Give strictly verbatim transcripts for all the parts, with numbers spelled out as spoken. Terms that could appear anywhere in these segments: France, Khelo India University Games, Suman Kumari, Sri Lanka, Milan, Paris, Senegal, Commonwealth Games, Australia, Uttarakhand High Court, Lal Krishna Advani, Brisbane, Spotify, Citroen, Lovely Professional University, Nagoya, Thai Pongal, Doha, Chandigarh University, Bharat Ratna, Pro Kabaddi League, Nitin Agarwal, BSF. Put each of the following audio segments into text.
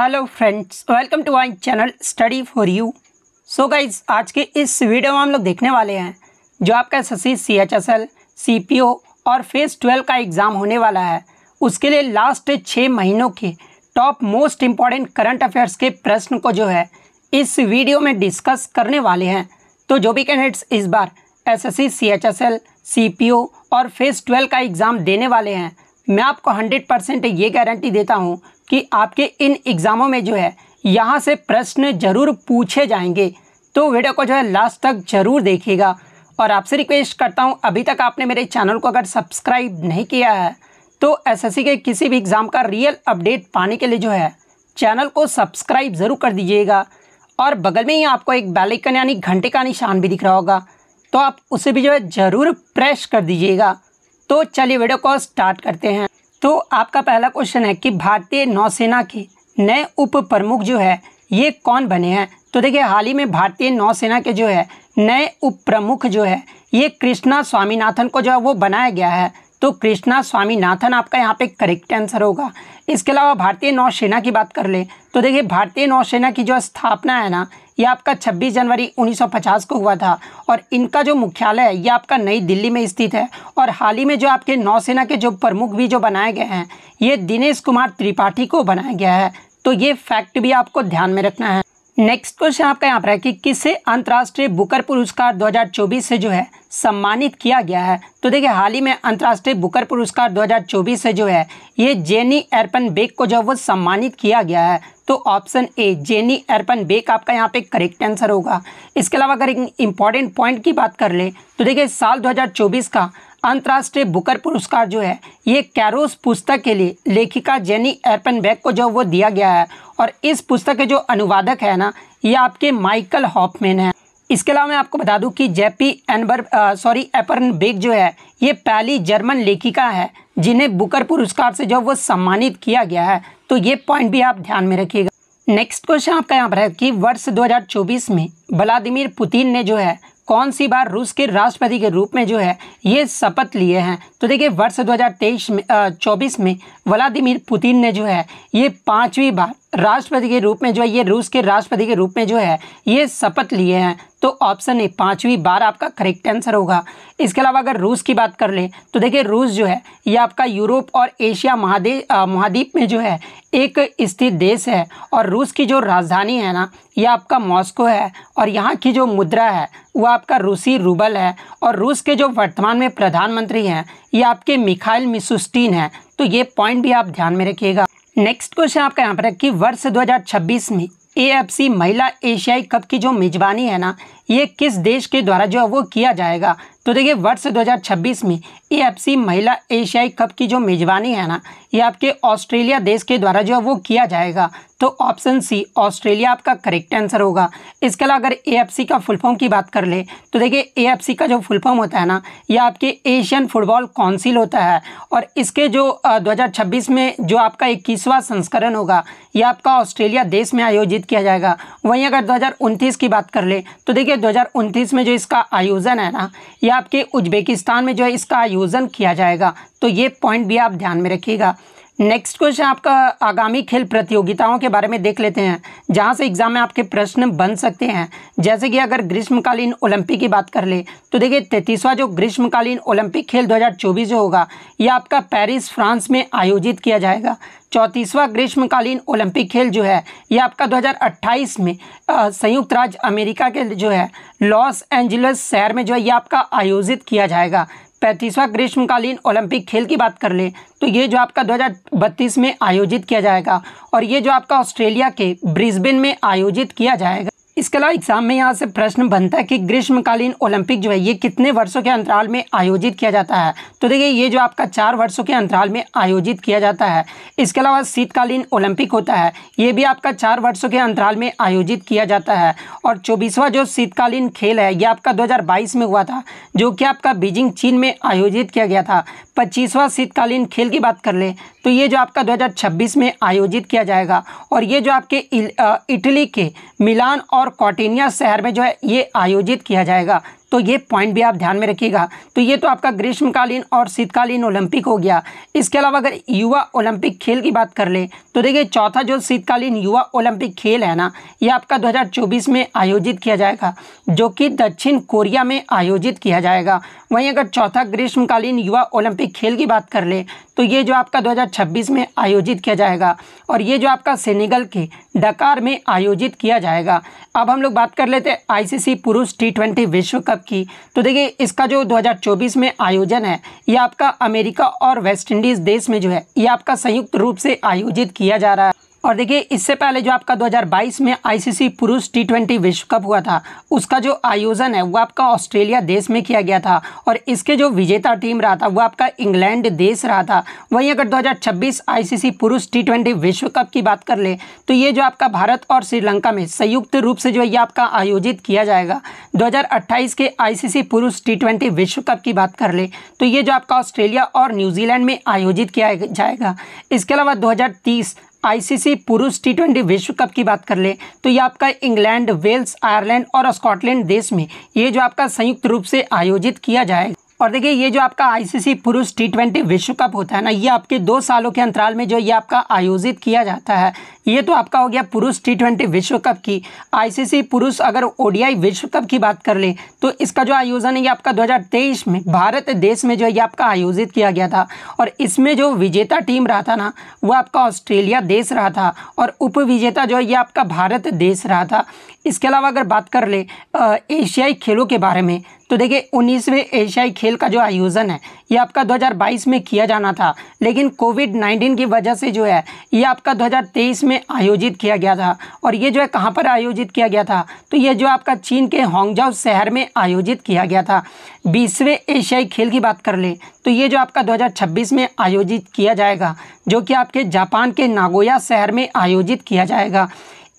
Hello friends, welcome to my channel study for you. So guys, आज के इस video में हम लोग देखने वाले हैं जो आपका एसएससी सीएचएसएल, सीपीओ और फेज़ ट्वेल्व का एग्ज़ाम होने वाला है, उसके लिए लास्ट छः महीनों के top most important current affairs के प्रश्न को जो है इस वीडियो में डिस्कस करने वाले हैं। तो जो भी कैंडिडेट्स इस बार एसएससी सीएचएसएल, सीपीओ और फेज़ ट्वेल्व का एग्ज़ाम देने वाले हैं, मैं आपको हंड्रेड परसेंट ये गारंटी देता हूँ कि आपके इन एग्ज़ामों में जो है यहाँ से प्रश्न जरूर पूछे जाएंगे। तो वीडियो को जो है लास्ट तक जरूर देखिएगा और आपसे रिक्वेस्ट करता हूँ, अभी तक आपने मेरे चैनल को अगर सब्सक्राइब नहीं किया है तो एसएससी के किसी भी एग्ज़ाम का रियल अपडेट पाने के लिए जो है चैनल को सब्सक्राइब ज़रूर कर दीजिएगा। और बगल में ही आपको एक बेल आइकन यानी घंटे का निशान भी दिख रहा होगा, तो आप उसे भी जो है ज़रूर प्रेस कर दीजिएगा। तो चलिए वीडियो को स्टार्ट करते हैं। तो आपका पहला क्वेश्चन है कि भारतीय नौसेना के नए उप प्रमुख जो है ये कौन बने हैं। तो देखिए, हाल ही में भारतीय नौसेना के जो है नए उप प्रमुख जो है ये कृष्णा स्वामीनाथन को जो है वो बनाया गया है। तो कृष्णा स्वामीनाथन आपका यहाँ पे करेक्ट आंसर होगा। इसके अलावा भारतीय नौसेना की बात कर ले तो देखिए, भारतीय नौसेना की जो स्थापना है ना, ये आपका छब्बीस जनवरी उन्नीस सौ पचास को हुआ था और इनका जो मुख्यालय है ये आपका नई दिल्ली में स्थित है। और हाल ही में जो आपके नौसेना के जो प्रमुख भी जो बनाए गए हैं ये दिनेश कुमार त्रिपाठी को बनाया गया है। तो ये फैक्ट भी आपको ध्यान में रखना है। नेक्स्ट क्वेश्चन आपका यहाँ पर है कि किसे अंतर्राष्ट्रीय बुकर पुरस्कार दो हज़ार चौबीस से जो है सम्मानित किया गया है। तो देखिए, हाल ही में अंतर्राष्ट्रीय बुकर पुरस्कार दो हज़ार चौबीस से जो है ये जेनी एर्पनबेक को जो है वो सम्मानित किया गया है। तो ऑप्शन ए जेनी एर्पनबेक आपका यहाँ पे करेक्ट आंसर होगा। इसके अलावा अगर एक इम्पॉर्टेंट पॉइंट की बात कर ले तो देखिए, साल दो हज़ार चौबीस का अंतर्राष्ट्रीय बुकर पुरस्कार जो है ये कैरोस पुस्तक के लिए लेखिका जेनी एर्पनबेक को जो वो दिया गया है और इस पुस्तक के जो अनुवादक है ना ये आपके माइकल हॉफमैन हैं। इसके अलावा मैं आपको बता दूं कि जेपी एनबर सॉरी एर्पनबेक जो है ये पहली जर्मन लेखिका है जिन्हें बुकर पुरस्कार से जो वो सम्मानित किया गया है। तो ये पॉइंट भी आप ध्यान में रखिएगा। नेक्स्ट क्वेश्चन आपका यहाँ पर है कि वर्ष दो हज़ार चौबीस में व्लादिमीर पुतिन ने जो है कौन सी बार रूस के राष्ट्रपति के रूप में जो है ये शपथ लिए हैं। तो देखिए, वर्ष दो हज़ार तेईस में चौबीस में व्लादिमीर पुतिन ने जो है ये पांचवी बार राष्ट्रपति के रूप में जो है ये रूस के राष्ट्रपति के रूप में जो है ये शपथ लिए हैं। तो ऑप्शन ए पांचवी बार आपका करेक्ट आंसर होगा। इसके अलावा अगर रूस की बात कर ले तो देखिए, रूस जो है ये आपका यूरोप और एशिया महादेश महाद्वीप में जो है एक स्थित देश है और रूस की जो राजधानी है ना ये आपका मॉस्को है और यहाँ की जो मुद्रा है वो आपका रूसी रूबल है और रूस के जो वर्तमान में प्रधानमंत्री हैं ये आपके मिखाइल मिशुस्टिन हैं। तो ये पॉइंट भी आप ध्यान में रखिएगा। नेक्स्ट क्वेश्चन आपका यहाँ पर है कि वर्ष दो हज़ार छब्बीस में एएफसी महिला एशियाई कप की जो मेजबानी है ना ये किस देश के द्वारा जो है वो किया जाएगा। तो देखिए, वर्ष दो हज़ार छब्बीस में एएफसी महिला एशियाई कप की जो मेजबानी है ना ये आपके ऑस्ट्रेलिया देश के द्वारा जो है वो किया जाएगा। तो ऑप्शन सी ऑस्ट्रेलिया आपका करेक्ट आंसर होगा। इसके अलावा अगर एएफसी का फुल फॉर्म की बात कर ले तो देखिए, एएफसी का जो फुल फॉर्म होता है ना ये आपके एशियन फुटबॉल काउंसिल होता है और इसके जो दो हज़ार छब्बीस में जो आपका इक्कीसवां संस्करण होगा ये आपका ऑस्ट्रेलिया देश में आयोजित किया जाएगा। वहीं अगर दो हज़ार उनतीस की बात कर ले तो देखिए, दो हज़ार उनतीस में जो इसका आयोजन है ना ये आपके उज्बेकिस्तान में जो है इसका आयोजन किया जाएगा। तो ये पॉइंट भी आप ध्यान में रखिएगा। नेक्स्ट क्वेश्चन आपका आगामी खेल प्रतियोगिताओं के बारे में देख लेते हैं जहां से एग्जाम में आपके प्रश्न बन सकते हैं। जैसे कि अगर ग्रीष्मकालीन ओलंपिक की बात कर ले तो देखिए, तैंतीसवां जो ग्रीष्मकालीन ओलंपिक खेल दो हज़ार चौबीस जो होगा ये आपका पेरिस फ्रांस में आयोजित किया जाएगा। चौंतीसवां ग्रीष्मकालीन ओलंपिक खेल जो है ये आपका दो हज़ार अट्ठाईस में संयुक्त राज्य अमेरिका के जो है लॉस एंजल्स शहर में जो है ये आपका आयोजित किया जाएगा। पैंतीसवां ग्रीष्मकालीन ओलंपिक खेल की बात कर ले तो ये जो आपका दो हज़ार बत्तीस में आयोजित किया जाएगा और ये जो आपका ऑस्ट्रेलिया के ब्रिस्बेन में आयोजित किया जाएगा। इसके अलावा एग्जाम में यहाँ से प्रश्न बनता है कि ग्रीष्मकालीन ओलंपिक जो है ये कितने वर्षों के अंतराल में आयोजित किया जाता है। तो देखिए, ये जो आपका चार वर्षों के अंतराल में आयोजित किया जाता है। इसके अलावा शीतकालीन ओलंपिक होता है, ये भी आपका चार वर्षों के अंतराल में आयोजित किया जाता है। और चौबीसवां जो शीतकालीन खेल है ये आपका दो हज़ार बाईस में हुआ था जो कि आपका बीजिंग चीन में आयोजित किया गया था। पच्चीसवां शीतकालीन खेल की बात कर ले तो ये जो आपका दो हज़ार छब्बीस में आयोजित किया जाएगा और ये जो आपके इटली के मिलान और कॉर्टिनिया शहर में जो है ये आयोजित किया जाएगा। तो ये पॉइंट भी आप ध्यान में रखिएगा। तो ये तो आपका ग्रीष्मकालीन और शीतकालीन ओलंपिक हो गया। इसके अलावा अगर युवा ओलंपिक खेल की बात कर ले तो देखिए चौथा जो शीतकालीन युवा ओलंपिक खेल है ना, ये आपका दो हज़ार चौबीस में आयोजित किया जाएगा, जो कि दक्षिण कोरिया में आयोजित किया जाएगा। वहीं अगर चौथा ग्रीष्मकालीन युवा ओलंपिक खेल की बात कर ले तो ये जो आपका दो हज़ार छब्बीस में आयोजित किया जाएगा और ये जो आपका सेनेगल के डकार में आयोजित किया जाएगा। अब हम लोग बात कर लेते हैं आईसीसी पुरुष टी ट्वेंटी विश्व कप की। तो देखिए इसका जो दो हज़ार चौबीस में आयोजन है ये आपका अमेरिका और वेस्टइंडीज़ देश में जो है ये आपका संयुक्त रूप से आयोजित किया जा रहा है। और देखिए इससे पहले जो आपका दो हज़ार बाईस में आईसीसी पुरुष टी ट्वेंटी विश्व कप हुआ था उसका जो आयोजन है वो आपका ऑस्ट्रेलिया देश में किया गया था और इसके जो विजेता टीम रहा था वो आपका इंग्लैंड देश रहा था। वहीं अगर दो हज़ार छब्बीस आईसीसी पुरुष टी ट्वेंटी विश्व कप की बात कर ले तो ये जो आपका भारत और श्रीलंका में संयुक्त रूप से जो ये आपका आयोजित किया जाएगा। दो हज़ार अट्ठाईस के आईसीसी पुरुष टी ट्वेंटी विश्व कप की बात कर ले तो ये जो आपका ऑस्ट्रेलिया और न्यूजीलैंड में आयोजित किया जाएगा। इसके अलावा दो हज़ार तीस आईसीसी पुरुष टी ट्वेंटी विश्व कप की बात कर ले तो ये आपका इंग्लैंड, वेल्स, आयरलैंड और स्कॉटलैंड देश में ये जो आपका संयुक्त रूप से आयोजित किया जाएगा। और देखिए ये जो आपका आईसीसी पुरुष टी ट्वेंटी विश्व कप होता है ना, ये आपके दो सालों के अंतराल में जो ये आपका आयोजित किया जाता है। ये तो आपका हो गया पुरुष टी ट्वेंटी विश्व कप की। आईसीसी पुरुष अगर ओडीआई विश्व कप की बात कर ले तो इसका जो आयोजन है ये आपका दो हज़ार तेईस में भारत देश में जो ये आपका आयोजित किया गया था और इसमें जो विजेता टीम रहा था ना वो आपका ऑस्ट्रेलिया देश रहा था और उपविजेता जो है ये आपका भारत देश रहा था। इसके अलावा अगर बात कर ले एशियाई खेलों के बारे में तो देखिए उन्नीसवें एशियाई खेल का जो आयोजन है ये आपका दो हज़ार बाईस में किया जाना था, लेकिन कोविड नाइन्टीन की वजह से जो है ये आपका दो हज़ार तेईस में आयोजित किया गया था। और ये जो है कहाँ पर आयोजित किया गया था तो ये जो आपका चीन के हांगजाउ शहर में आयोजित किया गया था। बीसवें एशियाई खेल की बात कर ले तो ये जो आपका दो हज़ार छब्बीस में आयोजित किया जाएगा, जो कि आपके जापान के नागोया शहर में आयोजित किया जाएगा।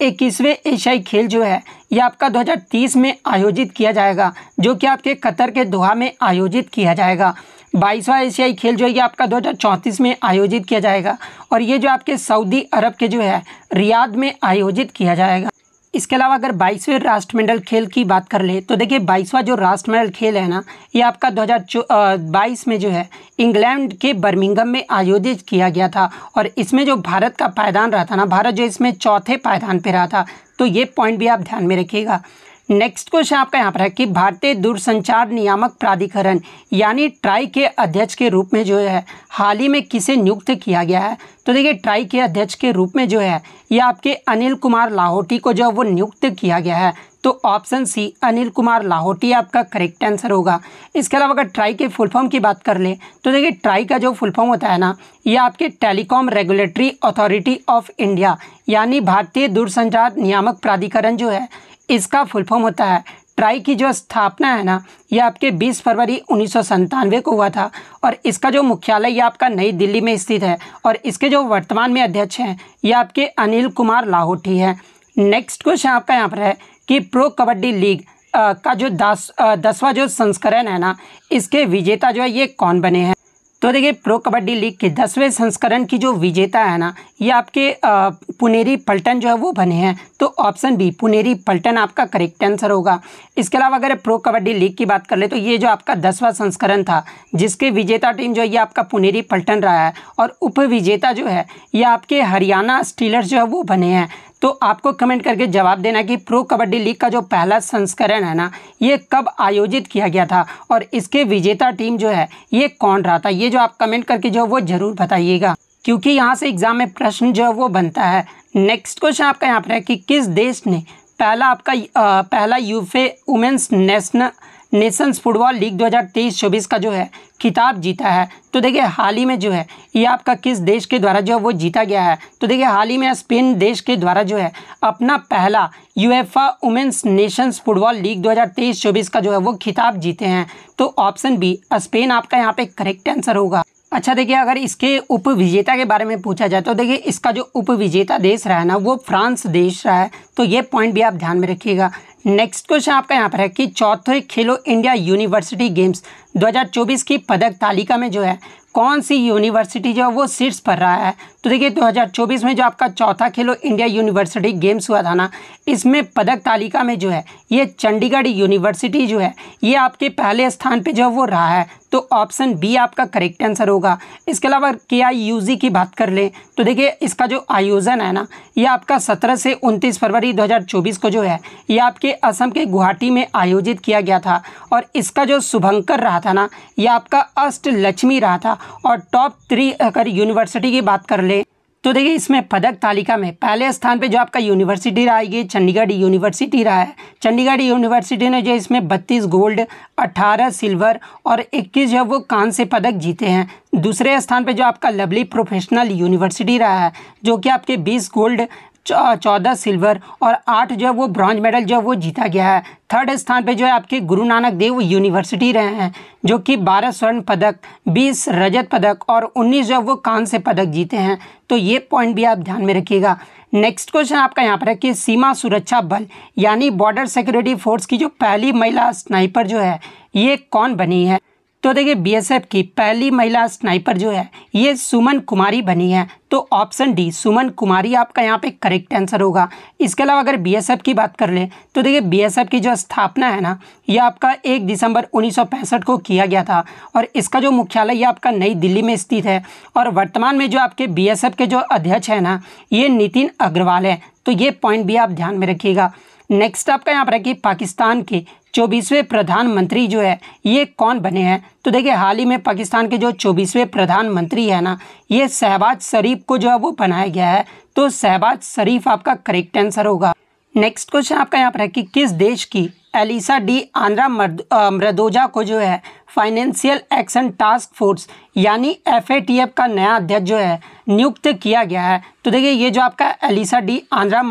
इक्कीसवें एशियाई खेल जो है ये आपका दो हज़ार तीस में आयोजित किया जाएगा, जो कि आपके कतर के दोहा में आयोजित किया जाएगा। बाईसवां एशियाई खेल जो है ये आपका दो हज़ार चौंतीस में आयोजित किया जाएगा और ये जो आपके सऊदी अरब के जो है रियाद में आयोजित किया जाएगा। इसके अलावा अगर बाईसवें राष्ट्रमंडल खेल की बात कर ले तो देखिए बाईसवां जो राष्ट्रमंडल खेल है ना ये आपका दो हज़ार बाईस में जो है इंग्लैंड के बर्मिंघम में आयोजित किया गया था और इसमें जो भारत का पायदान रहा था ना, भारत जो इसमें चौथे पायदान पर रहा था, तो ये पॉइंट भी आप ध्यान में रखिएगा। नेक्स्ट क्वेश्चन आपका यहाँ पर है कि भारतीय दूरसंचार नियामक प्राधिकरण यानी ट्राई के अध्यक्ष के रूप में जो है हाल ही में किसे नियुक्त किया गया है। तो देखिए ट्राई के अध्यक्ष के रूप में जो है ये आपके अनिल कुमार लाहोटी को जो है वो नियुक्त किया गया है। तो ऑप्शन सी अनिल कुमार लाहोटी आपका करेक्ट आंसर होगा। इसके अलावा अगर ट्राई के फुल फॉर्म की बात कर ले तो देखिए ट्राई का जो फुल फॉर्म होता है ना ये आपके telecom regulatory authority of India यानी भारतीय दूरसंचार नियामक प्राधिकरण जो है इसका फुल फॉर्म होता है। ट्राई की जो स्थापना है ना ये आपके बीस फरवरी उन्नीस सौ सत्तानवे को हुआ था और इसका जो मुख्यालय ये आपका नई दिल्ली में स्थित है और इसके जो वर्तमान में अध्यक्ष हैं ये आपके अनिल कुमार लाहोटी है। नेक्स्ट क्वेश्चन आपका यहाँ पर है कि प्रो कबड्डी लीग आ, का जो दस दसवां जो संस्करण है ना इसके विजेता जो है ये कौन बने हैं। तो देखिए प्रो कबड्डी लीग के दसवें संस्करण की जो विजेता है ना ये आपके पुनेरी पल्टन जो है वो बने हैं। तो ऑप्शन बी पुनेरी पल्टन आपका करेक्ट आंसर होगा। इसके अलावा अगर प्रो कबड्डी लीग की बात कर ले तो ये जो आपका दसवां संस्करण था जिसके विजेता टीम जो है ये आपका पुनेरी पल्टन रहा है और उपविजेता जो है ये आपके हरियाणा स्टीलर्स जो है वो बने हैं। तो आपको कमेंट करके जवाब देना कि प्रो कबड्डी लीग का जो पहला संस्करण है ना ये कब आयोजित किया गया था और इसके विजेता टीम जो है ये कौन रहा था, ये जो आप कमेंट करके जो वो ज़रूर बताइएगा, क्योंकि यहाँ से एग्ज़ाम में प्रश्न जो है वो बनता है। नेक्स्ट क्वेश्चन आपका यहाँ पर है कि किस देश ने पहला आपका आ, पहला UEFA women's national nations football league दो हज़ार तेईस चौबीस का जो है खिताब जीता है। तो देखिए हाल ही में जो है ये आपका किस देश के द्वारा जो है वो जीता गया है। तो देखिए हाल ही में स्पेन देश के द्वारा जो है अपना पहला UEFA women's nations football league दो हज़ार तेईस चौबीस का जो है वो खिताब जीते हैं। तो ऑप्शन बी स्पेन आपका यहाँ पे करेक्ट आंसर होगा। अच्छा देखिए अगर इसके उपविजेता के बारे में पूछा जाए तो देखिए इसका जो उपविजेता देश रहा है ना वो फ्रांस देश रहा है। तो ये पॉइंट भी आप ध्यान में रखिएगा। नेक्स्ट क्वेश्चन आपका यहाँ पर है कि चौथे खेलो इंडिया यूनिवर्सिटी गेम्स दो हज़ार चौबीस की पदक तालिका में जो है कौन सी यूनिवर्सिटी जो है वो शीर्ष पर रहा है। तो देखिए दो हज़ार चौबीस में जो आपका चौथा खेलो इंडिया यूनिवर्सिटी गेम्स हुआ था ना, इसमें पदक तालिका में जो है ये चंडीगढ़ यूनिवर्सिटी जो है ये आपके पहले स्थान पे जो है वो रहा है, तो ऑप्शन बी आपका करेक्ट आंसर होगा। इसके अलावा के आई यू जी की बात कर लें तो देखिए इसका जो आयोजन है ना ये आपका सत्रह से उनतीस फरवरी दो हज़ार चौबीस को जो है ये आपके असम के गुवाहाटी में आयोजित किया गया था, और इसका जो शुभंकर रहा था ना ये आपका अष्ट लक्ष्मी रहा था। और टॉप थ्री अगर यूनिवर्सिटी की बात कर लें तो देखिए इसमें पदक तालिका में पहले स्थान पे जो आपका यूनिवर्सिटी रहा है ये चंडीगढ़ यूनिवर्सिटी रहा है। चंडीगढ़ यूनिवर्सिटी ने जो इसमें बत्तीस गोल्ड अठारह सिल्वर और इक्कीस जो वो कांस्य पदक जीते हैं। दूसरे स्थान पे जो आपका लवली प्रोफेशनल यूनिवर्सिटी रहा है जो कि आपके बीस गोल्ड चौदह सिल्वर और आठ जो है वो ब्रॉन्ज मेडल जो है वो जीता गया है। थर्ड स्थान पे जो है आपके गुरु नानक देव यूनिवर्सिटी रहे हैं जो कि बारह स्वर्ण पदक बीस रजत पदक और उन्नीस जो है वो कांस्य पदक जीते हैं, तो ये पॉइंट भी आप ध्यान में रखिएगा। नेक्स्ट क्वेश्चन आपका यहाँ पर है कि सीमा सुरक्षा बल यानी बॉर्डर सिक्योरिटी फोर्स की जो पहली महिला स्नाइपर जो है ये कौन बनी है? तो देखिए बीएसएफ की पहली महिला स्नाइपर जो है ये सुमन कुमारी बनी है, तो ऑप्शन डी सुमन कुमारी आपका यहाँ पे करेक्ट आंसर होगा। इसके अलावा अगर बीएसएफ की बात कर लें तो देखिए बीएसएफ की जो स्थापना है ना ये आपका एक दिसंबर उन्नीस सौ पैंसठ को किया गया था, और इसका जो मुख्यालय ये आपका नई दिल्ली में स्थित है, और वर्तमान में जो आपके बीएसएफ के जो अध्यक्ष हैं ना ये नितिन अग्रवाल है, तो ये पॉइंट भी आप ध्यान में रखिएगा। नेक्स्ट आपका यहाँ पर है कि पाकिस्तान के चौबीसवें प्रधानमंत्री जो है ये कौन बने हैं? तो देखिए हाल ही में पाकिस्तान के जो चौबीसवें प्रधानमंत्री है ना ये शहबाज शरीफ को जो है वो बनाया गया है, तो शहबाज शरीफ आपका करेक्ट आंसर होगा। नेक्स्ट क्वेश्चन आपका यहाँ पर है कि किस देश की एलिसा डी आंद्रा मर्दोजा को जो है फाइनेंशियल एक्शन टास्क फोर्स यानी एफ ए टी एफ का नया अध्यक्ष जो है नियुक्त किया गया है? तो देखिए ये जो आपका एलिसा डी आंद्रा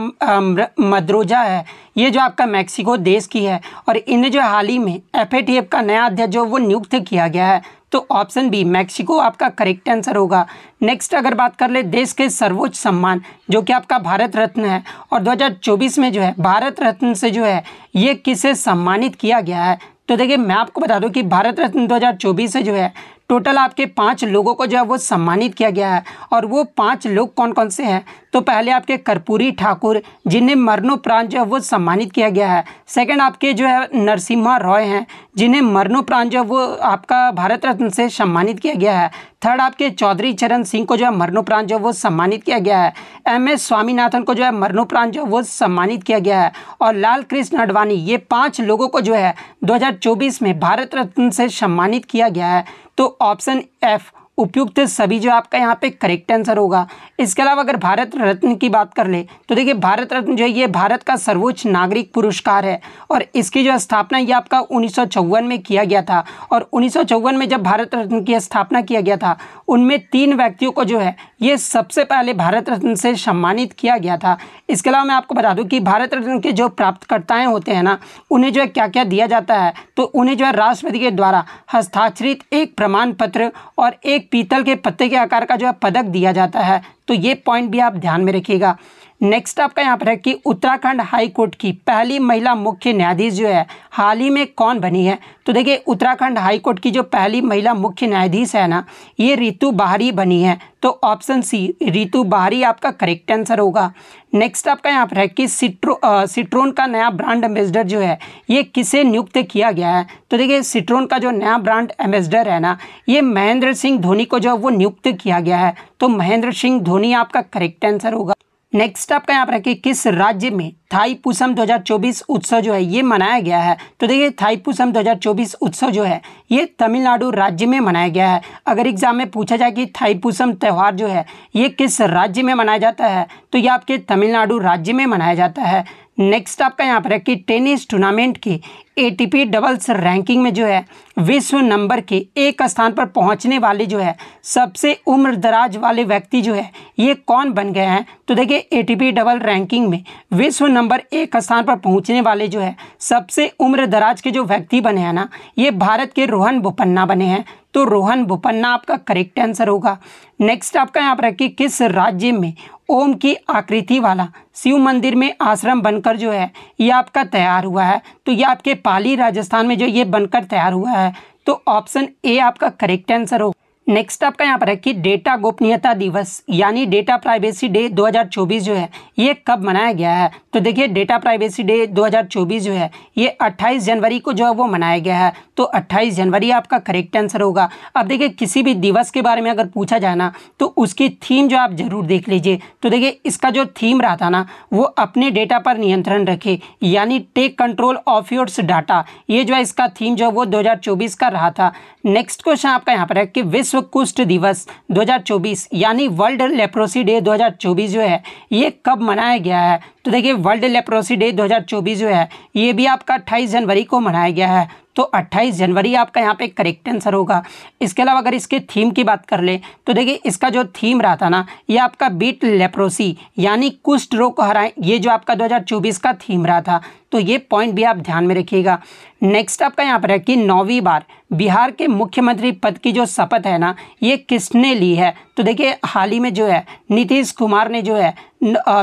मर्दोजा है ये जो आपका मैक्सिको देश की है, और इन्हें जो हाल ही में एफ ए टी एफ का नया अध्यक्ष जो वो नियुक्त किया गया है, तो ऑप्शन बी मैक्सिको आपका करेक्ट आंसर होगा। नेक्स्ट अगर बात कर ले देश के सर्वोच्च सम्मान जो कि आपका भारत रत्न है, और दो हज़ार चौबीस में जो है भारत रत्न से जो है ये किसे सम्मानित किया गया है? तो देखिए मैं आपको बता दूं कि भारत रत्न दो हज़ार चौबीस से जो है टोटल आपके पाँच लोगों को जो है वो सम्मानित किया गया है, और वो पाँच लोग कौन कौन से हैं? तो पहले आपके कर्पूरी ठाकुर जिन्हें मरणोपरांत जो है वो सम्मानित किया गया है, सेकंड आपके जो है नरसिम्हा रॉय हैं जिन्हें मरणोपरांत जो है वो आपका भारत रत्न से सम्मानित किया गया है, थर्ड आपके चौधरी चरण सिंह को जो है मरणोपरांत जो है वो सम्मानित किया गया है, एम एस स्वामीनाथन को जो है मरणोपरांत जो है वो सम्मानित किया गया है, और लाल कृष्ण आडवाणी, ये पाँच लोगों को जो है दो हज़ार चौबीस में भारत रत्न से सम्मानित किया गया है, तो ऑप्शन एफ उपयुक्त सभी जो आपका यहाँ पे करेक्ट आंसर होगा। इसके अलावा अगर भारत रत्न की बात कर ले तो देखिए भारत रत्न जो है ये भारत का सर्वोच्च नागरिक पुरस्कार है, और इसकी जो स्थापना ये आपका उन्नीस सौ चौवन में किया गया था, और उन्नीस सौ चौवन में जब भारत रत्न की स्थापना किया गया था उनमें तीन व्यक्तियों को जो है ये सबसे पहले भारत रत्न से सम्मानित किया गया था। इसके अलावा मैं आपको बता दूं कि भारत रत्न के जो प्राप्तकर्ताएँ होते हैं ना उन्हें जो है क्या क्या दिया जाता है, तो उन्हें जो है राष्ट्रपति के द्वारा हस्ताक्षरित एक प्रमाण पत्र और एक पीतल के पत्ते के आकार का जो है पदक दिया जाता है, तो ये पॉइंट भी आप ध्यान में रखिएगा। नेक्स्ट आपका यहाँ पर है कि उत्तराखंड हाई कोर्ट की पहली महिला मुख्य न्यायाधीश जो है हाल ही में कौन बनी है? तो देखिए उत्तराखंड हाई कोर्ट की जो पहली महिला मुख्य न्यायाधीश है ना ये रितु बहारी बनी है, तो ऑप्शन सी रितु बहारी आपका करेक्ट आंसर होगा। नेक्स्ट आपका यहाँ पर है कि सिट्रो सिट्रोन का नया ब्रांड एम्बेसडर जो है ये किसे नियुक्त किया गया है? तो देखिए सिट्रोन का जो नया ब्रांड एम्बेसडर है ना ये महेंद्र सिंह धोनी को जो है वो नियुक्त किया गया है, तो महेंद्र सिंह धोनी आपका करेक्ट आंसर होगा। नेक्स्ट आपका यहाँ पर है कि किस राज्य में थाई पूसम दो हज़ार चौबीस उत्सव जो है ये मनाया गया है? तो देखिए थाई पूसम दो हज़ार चौबीस उत्सव जो है ये तमिलनाडु राज्य में मनाया गया है। अगर एग्जाम में पूछा जाए कि थाई पूसम त्यौहार जो है ये किस राज्य में मनाया जाता है, तो ये आपके तमिलनाडु राज्य में मनाया जाता है। नेक्स्ट आपका यहाँ पर है कि टेनिस टूर्नामेंट की A T P doubles ranking में जो है विश्व नंबर के एक स्थान पर पहुंचने वाले जो है सबसे उम्र दराज वाले व्यक्ति जो है ये कौन बन गए हैं? तो देखिए A T P double ranking में विश्व नंबर एक स्थान पर पहुंचने वाले जो है सबसे उम्र दराज के जो व्यक्ति बने हैं ना ये भारत के रोहन बोपन्ना बने हैं, तो रोहन बोपन्ना आपका करेक्ट आंसर होगा। नेक्स्ट आपका यहाँ पर है कि किस राज्य में ओम की आकृति वाला शिव मंदिर में आश्रम बनकर जो है ये आपका तैयार हुआ है? तो ये आपके पाली राजस्थान में जो ये बनकर तैयार हुआ है, तो ऑप्शन ए आपका करेक्ट आंसर हो। नेक्स्ट आपका यहाँ पर है कि डेटा गोपनीयता दिवस यानी डेटा प्राइवेसी डे दो हज़ार चौबीस जो है ये कब मनाया गया है। तो देखिए डेटा प्राइवेसी डे दो हज़ार चौबीस जो है ये अट्ठाईस जनवरी को जो है वो मनाया गया है। तो अट्ठाईस जनवरी आपका करेक्ट आंसर होगा। अब देखिए किसी भी दिवस के बारे में अगर पूछा जाए ना तो उसकी थीम जो आप ज़रूर देख लीजिए। तो देखिए इसका जो थीम रहा था ना वो अपने डेटा पर नियंत्रण रखे यानी take control of yours data, ये जो है इसका थीम जो है वो दो हज़ार चौबीस का रहा था। नेक्स्ट क्वेश्चन आपका यहाँ पर है कि विश्व कुष्ठ दिवस दो हज़ार चौबीस यानी वर्ल्ड लेप्रोसी डे दो हज़ार चौबीस जो है ये कब मनाया गया है। तो देखिए वर्ल्ड लेप्रोसी डे दो हज़ार चौबीस जो है ये भी आपका अट्ठाईस जनवरी को मनाया गया है। तो अट्ठाईस जनवरी आपका यहाँ पे करेक्ट आंसर होगा। इसके अलावा अगर इसके थीम की बात कर ले तो देखिए इसका जो थीम रहा था ना ये आपका बीट लेप्रोसी यानी कुष्ठ रोग को हराएं, ये जो आपका दो हज़ार चौबीस का थीम रहा था। तो ये पॉइंट भी आप ध्यान में रखिएगा। नेक्स्ट आपका यहाँ पर है कि नौवीं बार बिहार के मुख्यमंत्री पद की जो शपथ है ना ये किसने ली है। तो देखिए हाल ही में जो है नीतीश कुमार ने जो है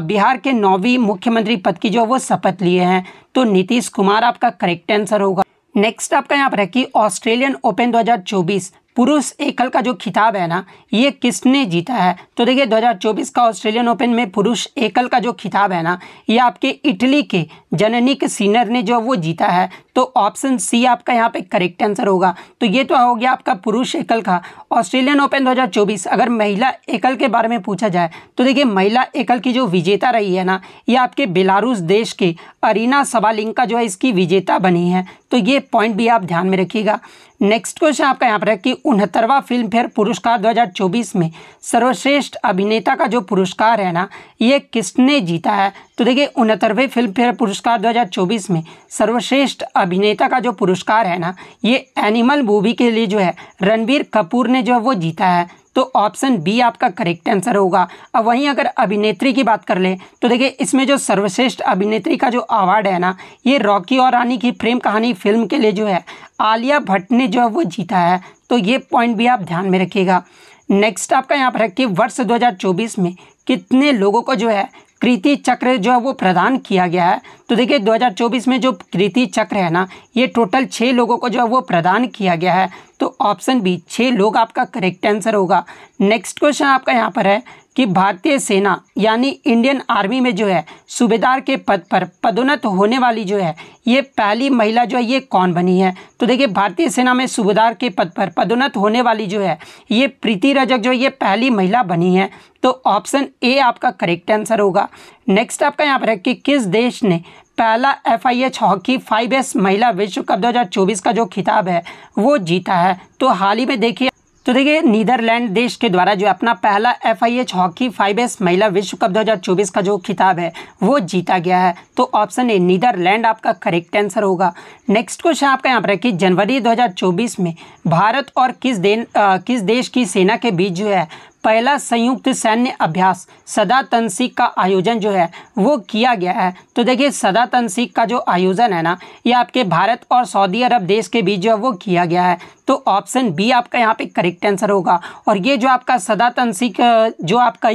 बिहार के नौवीं मुख्यमंत्री पद की जो वो शपथ लिए हैं। तो नीतीश कुमार आपका करेक्ट आंसर होगा। नेक्स्ट आपका यहाँ पर है कि ऑस्ट्रेलियन ओपन दो हज़ार चौबीस पुरुष एकल का जो खिताब है ना ये किसने जीता है। तो देखिए दो हज़ार चौबीस का ऑस्ट्रेलियन ओपन में पुरुष एकल का जो खिताब है ना ये आपके इटली के जेनिक सीनर ने जो वो जीता है। तो ऑप्शन सी आपका यहाँ पे करेक्ट आंसर होगा। तो ये तो हो गया आपका पुरुष एकल का ऑस्ट्रेलियन ओपन दो हज़ार चौबीस। अगर महिला एकल के बारे में पूछा जाए तो देखिए महिला एकल की जो विजेता रही है ना ये आपके बेलारूस देश के अरीना सबालिंका जो है इसकी विजेता बनी है। तो ये पॉइंट भी आप ध्यान में रखिएगा। नेक्स्ट क्वेश्चन आपका यहाँ पर है कि उनहत्तरवां फिल्म फेयर पुरस्कार दो हज़ार चौबीस में सर्वश्रेष्ठ अभिनेता का जो पुरस्कार है ना ये किसने जीता है। तो देखिए उनहत्तरवें फिल्म फेयर पुरस्कार दो हज़ार चौबीस में सर्वश्रेष्ठ अभिनेता का जो पुरस्कार है ना ये एनिमल मूवी के लिए जो है रणबीर कपूर ने जो है वो जीता है। तो ऑप्शन बी आपका करेक्ट आंसर होगा। अब वहीं अगर अभिनेत्री की बात कर ले तो देखिए इसमें जो सर्वश्रेष्ठ अभिनेत्री का जो अवार्ड है ना ये रॉकी और रानी की प्रेम कहानी फिल्म के लिए जो है आलिया भट्ट ने जो है वो जीता है। तो ये पॉइंट भी आप ध्यान में रखिएगा। नेक्स्ट आपका यहाँ पर है कि वर्ष दो हज़ार चौबीस में कितने लोगों को जो है कीर्ति चक्र जो है वो प्रदान किया गया है। तो देखिए दो हज़ार चौबीस में जो कीर्ति चक्र है ना ये टोटल छः लोगों को जो है वो प्रदान किया गया है। तो ऑप्शन बी छः लोग आपका करेक्ट आंसर होगा। नेक्स्ट क्वेश्चन आपका यहाँ पर है कि भारतीय सेना यानी इंडियन आर्मी में जो है सूबेदार के पद पर पदोन्नत होने वाली जो है ये पहली महिला जो है ये कौन बनी है। तो देखिए भारतीय सेना में सूबेदार के पद पर पदोन्नत होने वाली जो है ये प्रीति रजक जो ये पहली महिला बनी है। तो ऑप्शन ए आपका करेक्ट आंसर होगा। नेक्स्ट आपका यहाँ पर है कि किस देश ने पहला F I H hockey five S महिला विश्व कप दो हज़ार चौबीस का जो खिताब है वो जीता है। तो हाल ही में देखिए तो देखिए नीदरलैंड देश के द्वारा जो अपना पहला F I H hockey five S महिला विश्व कप दो हज़ार चौबीस का जो खिताब है वो जीता गया है। तो ऑप्शन ए नीदरलैंड आपका करेक्ट आंसर होगा। नेक्स्ट क्वेश्चन आपका यहाँ पर है कि जनवरी दो हज़ार चौबीस में भारत और किस दे किस देश की सेना के बीच जो है पहला संयुक्त सैन्य अभ्यास सदा तंसीक का आयोजन जो है वो किया गया है। तो देखिए सदा तंसीक का जो आयोजन है ना ये आपके भारत और सऊदी अरब देश के बीच जो है वो किया गया है। तो ऑप्शन बी आपका यहाँ पे करेक्ट आंसर होगा। और ये जो आपका सदा तंसीक जो आपका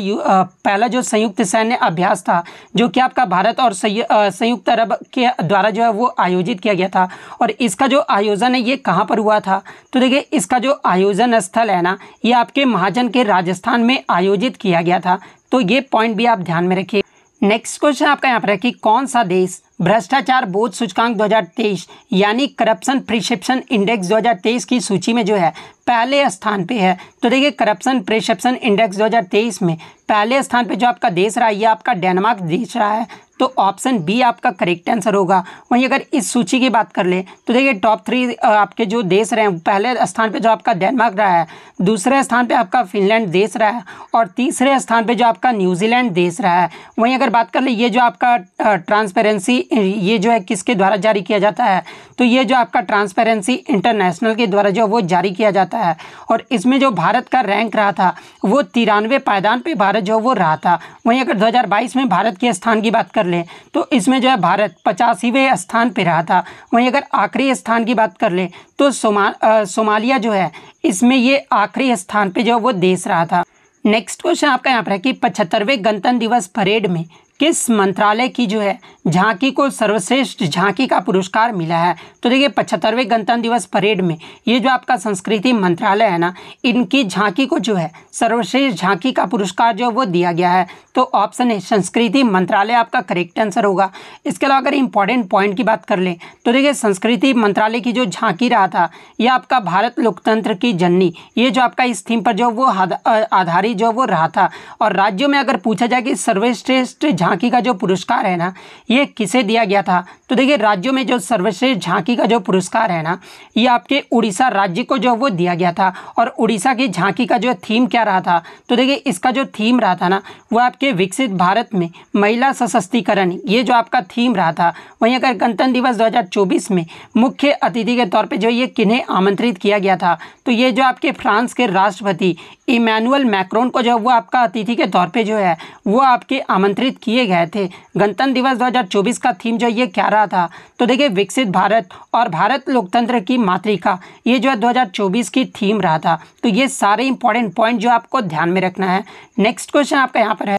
पहला जो संयुक्त सैन्य अभ्यास था जो कि आपका भारत और संयुक्त अरब के द्वारा जो है वो आयोजित किया गया था और इसका जो आयोजन है ये कहाँ पर हुआ था। तो देखिए इसका जो आयोजन स्थल है ना ये आपके महाजन के राजस्थान स्थान में आयोजित किया गया था। तो ये पॉइंट भी आप ध्यान में रखिए। नेक्स्ट क्वेश्चन आपका यहाँ पर है कि कौन सा देश भ्रष्टाचार बोध सूचकांक दो हज़ार तेईस यानी करप्शन परसेप्शन इंडेक्स दो हज़ार तेईस की सूची में जो है पहले स्थान पे है। तो देखिए करप्शन परसेप्शन इंडेक्स दो हज़ार तेईस में पहले स्थान पे जो आपका देश रहा है ये आपका डेनमार्क देश रहा है। तो ऑप्शन बी आपका करेक्ट आंसर होगा। वहीं अगर इस सूची की बात कर ले तो देखिए टॉप थ्री आपके जो देश रहे हैं पहले स्थान पे जो आपका डेनमार्क रहा है, दूसरे स्थान पे आपका फिनलैंड देश रहा है और तीसरे स्थान पे जो आपका न्यूजीलैंड देश रहा है। वहीं अगर बात कर ले ये जो आपका ट्रांसपेरेंसी ये जो है किसके द्वारा जारी किया जाता है तो ये जो आपका ट्रांसपेरेंसी इंटरनेशनल के द्वारा जो वो जारी किया जाता है और इसमें जो भारत का रैंक रहा था वो तिरानवे पायदान पर भारत जो वो रहा था। वहीं अगर दो हज़ार बाईस में भारत के स्थान की बात कर तो इसमें जो है भारत पचासीवें स्थान पर रहा था। वहीं अगर आखिरी स्थान की बात कर ले तो सोमा, सोमालिया जो है इसमें ये आखिरी स्थान पे जो वो देश रहा था। नेक्स्ट क्वेश्चन आपका यहाँ पर है कि पचहत्तरवें गणतंत्र दिवस परेड में किस मंत्रालय की जो है झांकी को सर्वश्रेष्ठ झांकी का पुरस्कार मिला है? तो देखिए पचहत्तरवें गणतंत्र दिवस परेड में ये जो आपका संस्कृति मंत्रालय है ना, इनकी झांकी को जो है सर्वश्रेष्ठ झांकी का पुरस्कार जो है वो दिया गया है। तो ऑप्शन है संस्कृति मंत्रालय आपका करेक्ट आंसर होगा। इसके अलावा अगर इंपॉर्टेंट पॉइंट की बात कर लें तो देखिए संस्कृति मंत्रालय की जो झांकी रहा था यह आपका भारत लोकतंत्र की जननी, ये जो आपका इस थीम पर जो वो आधारित जो वो रहा था। और राज्यों में अगर पूछा जाए कि सर्वश्रेष्ठ झांकी का जो पुरस्कार है ना ये किसे दिया गया था, तो देखिए राज्यों में जो सर्वश्रेष्ठ झांकी का जो पुरस्कार है ना ये आपके उड़ीसा राज्य को जो वो दिया गया था। और उड़ीसा की झांकी का जो थीम क्या रहा था, तो देखिए इसका जो थीम रहा था ना वो आपके विकसित भारत में महिला सशक्तिकरण, ये जो आपका थीम रहा था। वहीं अगर गणतंत्र दिवस दो हज़ार चौबीस में मुख्य अतिथि के तौर पर जो ये किन्हें आमंत्रित किया गया था, तो ये जो आपके फ्रांस के राष्ट्रपति इमैनुअल मैक्रोन को जो वो आपका अतिथि के तौर पे जो है वो आपके आमंत्रित किए गए थे। गणतंत्र दिवस दो हज़ार चौबीस का थीम जो ये क्या रहा था, तो देखिए विकसित भारत और भारत लोकतंत्र की मातृका, ये जो है दो हज़ार चौबीस की थीम रहा था। तो ये सारे इंपॉर्टेंट पॉइंट जो आपको ध्यान में रखना है। नेक्स्ट क्वेश्चन आपका यहाँ पर है,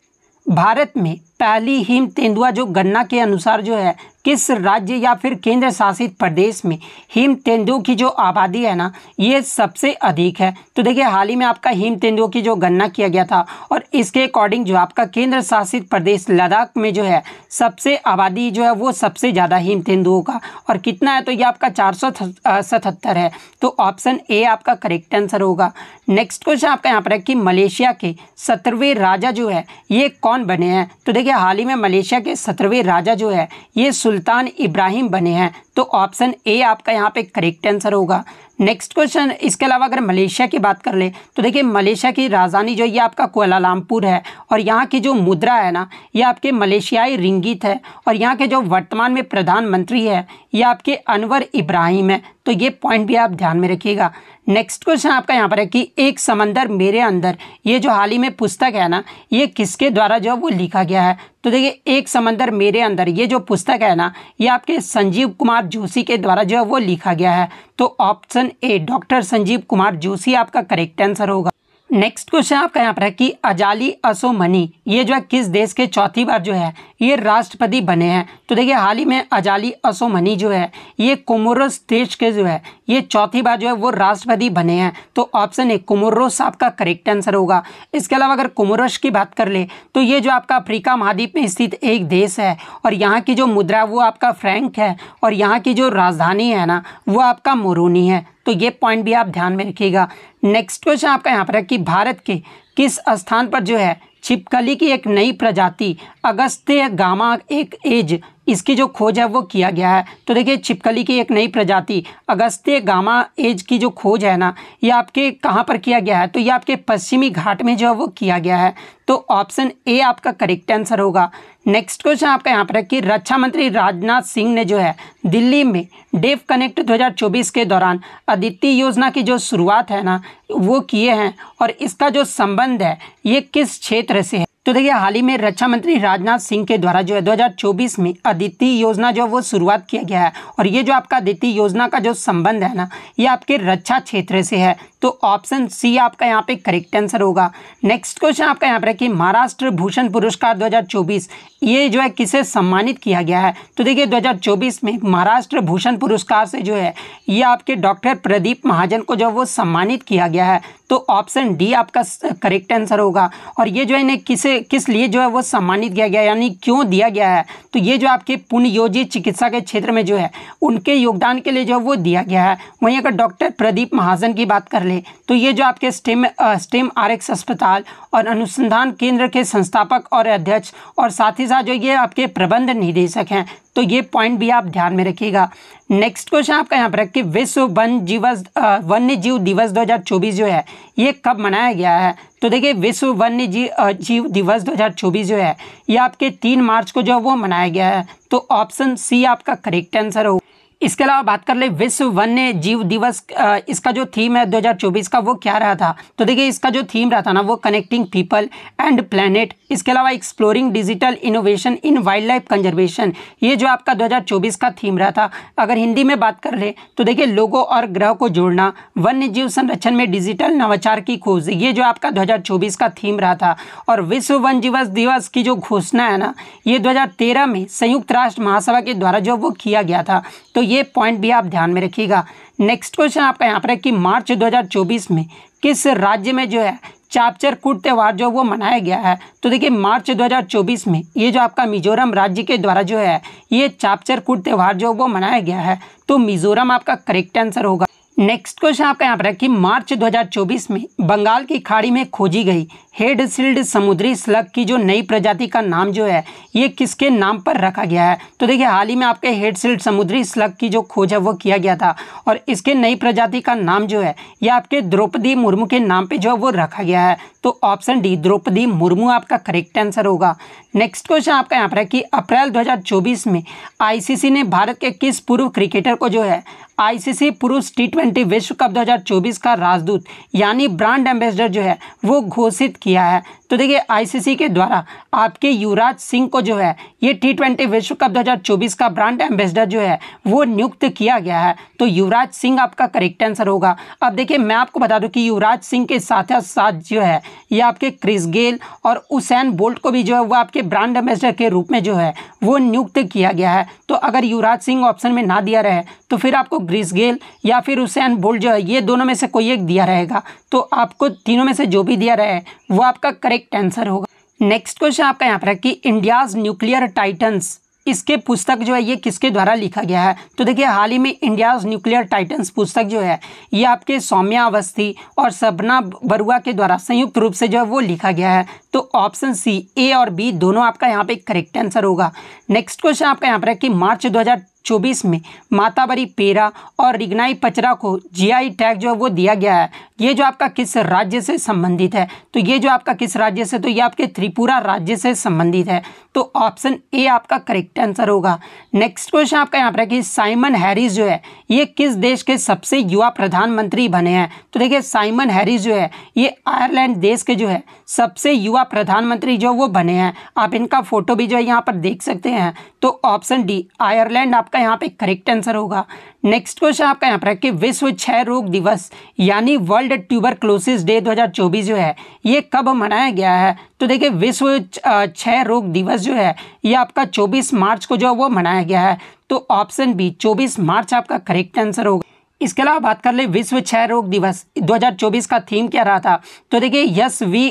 भारत में पहली हिम तेंदुआ जो गणना के अनुसार जो है किस राज्य या फिर केंद्र शासित प्रदेश में हिम तेंदुओं की जो आबादी है ना ये सबसे अधिक है? तो देखिए हाल ही में आपका हिम तेंदुओं की जो गणना किया गया था और इसके अकॉर्डिंग जो आपका केंद्र शासित प्रदेश लद्दाख में जो है सबसे आबादी जो है वो सबसे ज़्यादा हिम तेंदुओं का, और कितना है तो ये आपका चार सौ सतहत्तर है। तो ऑप्शन ए आपका करेक्ट आंसर होगा। नेक्स्ट क्वेश्चन आपका यहाँ पर है कि मलेशिया के सत्रहवें राजा जो है ये कौन बने हैं? तो देखिए हाल ही में मलेशिया के सत्रहवें राजा जो है ये सुल्तान इब्राहिम बने हैं। तो ऑप्शन ए आपका यहाँ पे करेक्ट आंसर होगा। नेक्स्ट क्वेश्चन, इसके अलावा अगर मलेशिया की बात कर ले तो देखिए मलेशिया की राजधानी जो ये आपका कुआलालंपुर है, और यहाँ की जो मुद्रा है ना ये आपके मलेशियाई रिंगित है, और यहाँ के जो वर्तमान में प्रधानमंत्री है ये आपके अनवर इब्राहिम है। तो ये पॉइंट भी आप ध्यान में रखिएगा। नेक्स्ट क्वेश्चन आपका यहाँ पर है कि एक समंदर मेरे अंदर, ये जो हाल ही में पुस्तक है ना ये किसके द्वारा जो वो लिखा गया है? तो देखिए एक समंदर मेरे अंदर ये जो पुस्तक है ना ये आपके संजीव कुमार जोशी के द्वारा जो है वो लिखा गया है। तो option A doctor Sanjeev Kumar Joshi आपका करेक्ट आंसर होगा। नेक्स्ट क्वेश्चन आपका यहाँ पर है कि अजाली असोमनी, ये जो है किस देश के चौथी बार जो है ये राष्ट्रपति बने हैं? तो देखिए हाल ही में अजाली असोमनी जो है ये कोमोरोस देश के जो है ये चौथी बार जो है वो राष्ट्रपति बने हैं। तो ऑप्शन ए कोमोरोस आपका करेक्ट आंसर होगा। इसके अलावा अगर कोमोरोस की बात कर ले तो ये जो आपका अफ्रीका महाद्वीप में स्थित एक देश है, और यहाँ की जो मुद्रा वो आपका फ्रैंक है, और यहाँ की जो राजधानी है ना वो आपका मोरोनी है। तो ये पॉइंट भी आप ध्यान में रखिएगा। नेक्स्ट क्वेश्चन आपका यहाँ पर है कि भारत के किस स्थान पर जो है छिपकली की एक नई प्रजाति अगस्त्य गामा एक एज, इसकी जो खोज है वो किया गया है? तो देखिए छिपकली की एक नई प्रजाति अगस्त्य गामा एज की जो खोज है ना ये आपके कहाँ पर किया गया है? तो ये आपके पश्चिमी घाट में जो है वो किया गया है। तो ऑप्शन ए आपका करेक्ट आंसर होगा। नेक्स्ट क्वेश्चन आपका यहाँ पर है कि रक्षा मंत्री राजनाथ सिंह ने जो है दिल्ली में डेव कनेक्ट दो हज़ार चौबीस के दौरान अदिति योजना की जो शुरुआत है ना वो किए हैं, और इसका जो संबंध है ये किस क्षेत्र से है? तो देखिए हाल ही में रक्षा मंत्री राजनाथ सिंह के द्वारा जो है दो हज़ार चौबीस में अदिति योजना जो वो शुरुआत किया गया है, और ये जो आपका अदिति योजना का जो संबंध है ना ये आपके रक्षा क्षेत्र से है। तो ऑप्शन सी आपका यहाँ पे करेक्ट आंसर होगा। नेक्स्ट क्वेश्चन आपका यहाँ पर है कि महाराष्ट्र भूषण पुरस्कार दो हज़ार चौबीस ये जो है किसे सम्मानित किया गया है? तो देखिए दो हज़ार चौबीस में महाराष्ट्र भूषण पुरस्कार से जो है ये आपके डॉक्टर प्रदीप महाजन को जो वो सम्मानित किया गया है। तो ऑप्शन डी आपका करेक्ट आंसर होगा। और ये जो है इन्हें किसे किस लिए जो है वो सम्मानित किया गया यानी क्यों दिया गया है? तो ये जो आपके पुण्ययोजी चिकित्सा के क्षेत्र में जो है उनके योगदान के लिए जो वो दिया गया है। वहीं अगर डॉक्टर प्रदीप महाजन की बात कर ले तो ये जो आपके स्टेम स्टेम आरएक्स अस्पताल और अनुसंधान केंद्र के संस्थापक और अध्यक्ष, और साथ ही साथ जो ये आपके प्रबंध निदेशक हैं। तो ये पॉइंट भी आप ध्यान में रखिएगा। नेक्स्ट क्वेश्चन आपका यहाँ पर है कि विश्व वन दिवस वन्य जीव दिवस दो हज़ार चौबीस जो है ये कब मनाया गया है? तो देखिए विश्व वन्य जीव दिवस दो हज़ार चौबीस जो है ये आपके तीन मार्च को जो वो मनाया गया है। तो ऑप्शन सी आपका करेक्ट आंसर हो। इसके अलावा बात कर ले विश्व वन्य जीव दिवस, इसका जो थीम है दो हज़ार चौबीस का वो क्या रहा था, तो देखिए इसका जो थीम रहा था ना वो कनेक्टिंग पीपल एंड प्लैनेट। इसके अलावा exploring digital innovation in wildlife conservation, ये जो आपका दो हज़ार चौबीस का थीम रहा था। अगर हिंदी में बात कर ले तो देखिए लोगों और ग्रह को जोड़ना, वन्य जीव संरक्षण में डिजिटल नवाचार की खोज, ये जो आपका दो हज़ार चौबीस का थीम रहा था। और विश्व वन जीव दिवस की जो घोषणा है ना ये दो हज़ार तेरह में संयुक्त राष्ट्र महासभा के द्वारा जो वो किया गया था, तो ये पॉइंट भी आप ध्यान में रखिएगा। नेक्स्ट क्वेश्चन आपका यहाँ पर है कि मार्च दो हज़ार चौबीस में किस राज्य में जो है चापचर कुट त्यौहार जो वो मनाया गया है, तो देखिए मार्च दो हज़ार चौबीस में ये जो आपका मिजोरम राज्य के द्वारा जो है ये चापचर कुट त्यौहार जो वो मनाया गया है, तो मिजोरम आपका करेक्ट आंसर होगा। नेक्स्ट क्वेश्चन आपका यहाँ पर है कि मार्च दो हज़ार चौबीस में बंगाल की खाड़ी में खोजी गई हेड सील्ड समुद्री स्लग की जो नई प्रजाति का नाम जो है ये किसके नाम पर रखा गया है, तो देखिए हाल ही में आपके हेड सील्ड समुद्री स्लग की जो खोज है वो किया गया था और इसके नई प्रजाति का नाम जो है ये आपके द्रौपदी मुर्मू के नाम पे जो है वो रखा गया है, तो ऑप्शन डी द्रौपदी मुर्मू आपका करेक्ट आंसर होगा। नेक्स्ट क्वेश्चन आपका यहाँ पर है कि अप्रैल दो हज़ार चौबीस में आईसीसी ने भारत के किस पूर्व क्रिकेटर को जो है आईसीसी पुरुष टी ट्वेंटी विश्व कप दो हज़ार चौबीस का राजदूत यानी ब्रांड एम्बेसडर जो है वो घोषित किया है, तो देखिए आईसीसी के द्वारा आपके युवराज सिंह को जो है ये टी ट्वेंटी विश्व कप दो हज़ार चौबीस का ब्रांड एम्बेसडर जो है वो नियुक्त किया गया है, तो युवराज सिंह आपका करेक्ट आंसर होगा। अब देखिए मैं आपको बता दूं कि युवराज सिंह के साथ साथ जो है ये आपके क्रिस गेल और उसेन बोल्ट को भी जो है वो आपके ब्रांड एम्बेसडर के रूप में जो है वो नियुक्त किया गया है, तो अगर युवराज सिंह ऑप्शन में ना दिया रहे तो फिर आपको क्रिस गेल या फिर उसेन बोल्ट जो है ये दोनों में से कोई एक दिया रहेगा, तो आपको तीनों में से जो भी दिया रहे वो आपका करेक्ट आंसर होगा। नेक्स्ट क्वेश्चन आपका यहाँ पर है कि इंडियाज न्यूक्लियर टाइटन्स, इसके पुस्तक जो है ये किसके द्वारा लिखा गया है, तो देखिए हाल ही में इंडियाज न्यूक्लियर टाइटन्स पुस्तक जो है ये आपके सौम्या अवस्थी और सबना बरुआ के द्वारा संयुक्त रूप से जो है वो लिखा गया है, तो ऑप्शन सी ए और बी दोनों आपका यहाँ पे करेक्ट आंसर होगा। नेक्स्ट क्वेश्चन आपका यहाँ पर है कि मार्च दो हज़ार चौबीस में माताबरी पेरा और रिगनाई पचरा को जीआई टैग जो है वो दिया गया है, ये जो आपका किस राज्य से संबंधित है, तो ये जो आपका किस राज्य से, तो ये आपके त्रिपुरा राज्य से संबंधित है, तो ऑप्शन ए आपका करेक्ट आंसर होगा। नेक्स्ट क्वेश्चन आपका यहाँ पर है कि साइमन हैरिस जो है ये किस देश के सबसे युवा प्रधानमंत्री बने हैं, तो देखिए साइमन हैरिस जो है ये आयरलैंड देश के जो है सबसे युवा प्रधानमंत्री जो वो बने हैं, आप इनका फोटो भी जो है यहाँ पर देख सकते हैं, तो ऑप्शन डी आयरलैंड आपका यहाँ पे करेक्ट आंसर होगा। नेक्स्ट क्वेश्चन आपका यहाँ पर है कि विश्व क्षय रोग दिवस यानी वर्ल्ड ट्यूबरक्लोसिस डे दो हज़ार चौबीस जो है ये कब मनाया गया है, तो देखिए विश्व क्षय रोग दिवस जो है ये आपका चौबीस मार्च को जो है वो मनाया गया है, तो ऑप्शन बी चौबीस मार्च आपका करेक्ट आंसर होगा। इसके अलावा बात कर ले विश्व क्षय रोग दिवस दो हज़ार चौबीस का थीम क्या रहा था, तो देखिए yes we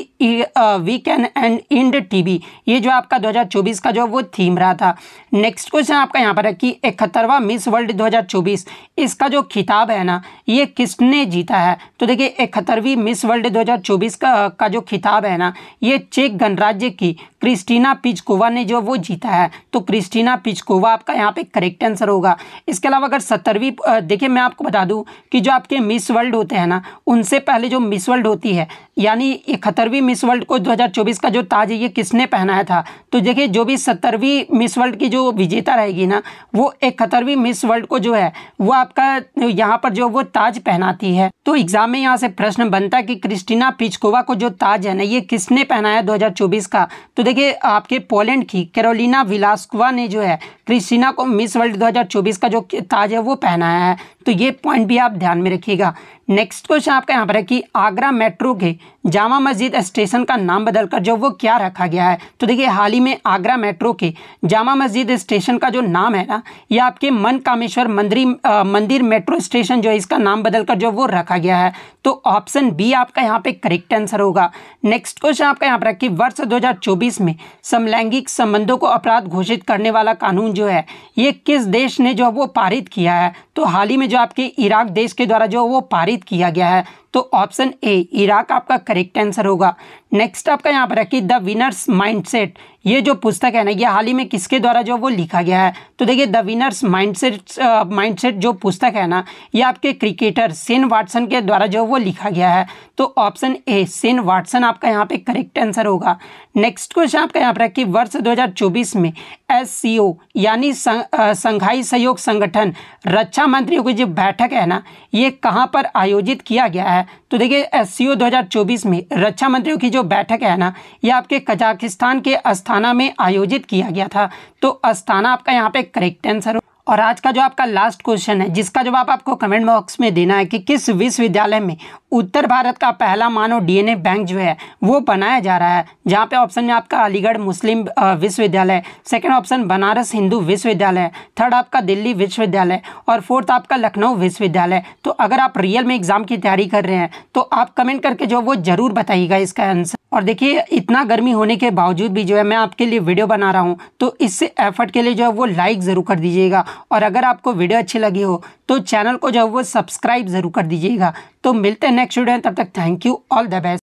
we can end end TB, ये जो आपका दो हज़ार चौबीस का जो वो थीम रहा था। नेक्स्ट क्वेश्चन आपका यहाँ पर है कि इकहत्तरवां मिस वर्ल्ड दो हज़ार चौबीस इसका जो खिताब है ना ये किसने जीता है, तो देखिए इकहत्तरवीं मिस वर्ल्ड दो हज़ार चौबीस का का जो खिताब है ना ये चेक गणराज्य की क्रिस्टीना पिचकोवा ने जो वो जीता है, तो क्रिस्टीना पिचकोवा आपका यहाँ पे करेक्ट आंसर होगा। इसके अलावा अगर सत्तरवीं देखिए मैं आपको बता दूं कि जो आपके मिस वर्ल्ड होते हैं ना उनसे पहले जो मिस वर्ल्ड होती है यानी इकहत्तरवीं मिस वर्ल्ड को दो हज़ार चौबीस का जो ताज है ये किसने पहनाया था, तो देखिए जो भी सत्तरवीं मिस वर्ल्ड की जो विजेता रहेगी ना वो इकहत्तरवीं मिस वर्ल्ड को जो है वो आपका यहाँ पर जो वो ताज पहनाती है, तो एग्जाम में यहाँ से प्रश्न बनता है कि क्रिस्टीना पिचकोवा को जो ताज है ना ये किसने पहनाया दो हज़ार चौबीस का, तो देखिए आपके पोलैंड की कैरोलिना विलास्कोवा ने जो है क्रिस्टीना को मिस वर्ल्ड दो हज़ार चौबीस का जो ताज है वो पहनाया है, तो ये पॉइंट भी आप ध्यान में रखिएगा। नेक्स्ट क्वेश्चन आपका यहाँ पर है कि आगरा मेट्रो के जामा मस्जिद स्टेशन का नाम बदलकर जो वो क्या रखा गया है, तो देखिए हाल ही में आगरा मेट्रो के जामा मस्जिद स्टेशन का जो नाम है ना ये आपके मन कामेश्वर मंदिर मंदिर मेट्रो स्टेशन जो है इसका नाम बदलकर जो वो रखा गया है, तो ऑप्शन बी आपका यहाँ पे करेक्ट आंसर होगा। नेक्स्ट क्वेश्चन आपका यहाँ पर है कि वर्ष दो हज़ार चौबीस में समलैंगिक संबंधों को अपराध घोषित करने वाला कानून जो है ये किस देश ने जो वो पारित किया है, तो हाल ही में जो आपके इराक देश के द्वारा जो वो पारित किया गया है, तो ऑप्शन ए इराक आपका करेक्ट आंसर होगा। नेक्स्ट आपका यहाँ पर है कि द विनर्स माइंडसेट, ये जो पुस्तक है ना ये हाल ही में किसके द्वारा जो वो लिखा गया है, तो देखिए द विनर्स माइंडसेट माइंडसेट जो पुस्तक है ना ये आपके क्रिकेटर शेन वाटसन के द्वारा जो वो लिखा गया है, तो ऑप्शन ए शेन वाटसन आपका यहाँ पे करेक्ट आंसर होगा। नेक्स्ट क्वेश्चन आपका यहाँ पर है कि वर्ष दो हज़ार चौबीस में एस सी ओ यानी संघाई सहयोग संगठन रक्षा मंत्रियों की जो बैठक है ना ये कहाँ पर आयोजित किया गया है, तो देखिए एस सी ओ दो हज़ार चौबीस में रक्षा मंत्रियों की जो बैठक है ना ये आपके कजाकिस्तान के अस्ताना में आयोजित किया गया था, तो अस्ताना आपका यहाँ पे करेक्ट आंसर। और आज का जो आपका लास्ट क्वेश्चन है जिसका जवाब आपको कमेंट बॉक्स में देना है कि किस विश्वविद्यालय में उत्तर भारत का पहला मानव डीएनए बैंक जो है वो बनाया जा रहा है, जहाँ पे ऑप्शन में आपका अलीगढ़ मुस्लिम विश्वविद्यालय, सेकंड ऑप्शन बनारस हिंदू विश्वविद्यालय, थर्ड आपका दिल्ली विश्वविद्यालय और फोर्थ आपका लखनऊ विश्वविद्यालय। तो अगर आप रियल में एग्जाम की तैयारी कर रहे हैं तो आप कमेंट करके जो वो जरूर बताइएगा इसका आंसर। और देखिए इतना गर्मी होने के बावजूद भी जो है मैं आपके लिए वीडियो बना रहा हूँ, तो इससे एफर्ट के लिए जो है वो लाइक ज़रूर कर दीजिएगा और अगर आपको वीडियो अच्छी लगी हो तो चैनल को जो है वो सब्सक्राइब ज़रूर कर दीजिएगा। तो मिलते हैं नेक्स्ट वीडियो में, तब तक thank you, all the best.